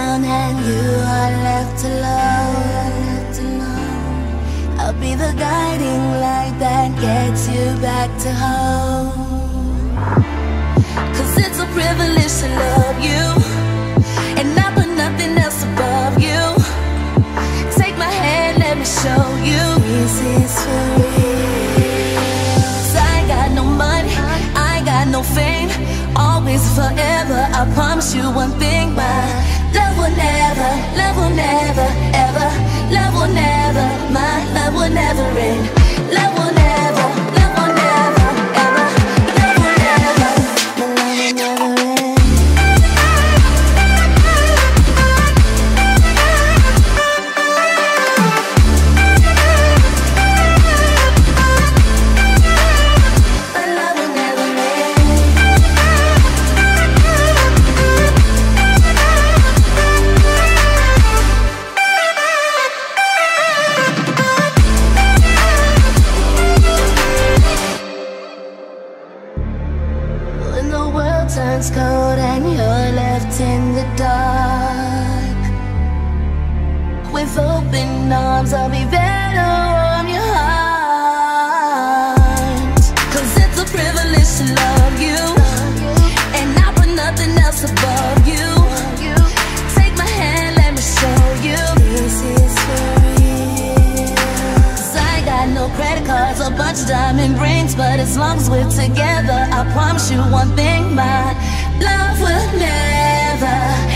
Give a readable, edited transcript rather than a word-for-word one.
down and you are left alone, I'll be the guiding light that gets you back to home. 'Cause it's a privilege to love you, and I put nothing else above you. Take my hand, let me show you this is for real. 'Cause I got no money, I got no fame, always forever, I promise you one thing, my love will never, ever, love will never, my love will never end. Love will never, love will never, ever, love will never, my love will never end. Turns cold and you're left in the dark, with open arms I'll be there to warm your heart. 'Cause it's a privilege to love you, and I put nothing else above you. Take my hand, let me show you this is for real. 'Cause I got no credit cards, a bunch of diamond rings, but as long as we're together, I promise you one thing, my love will never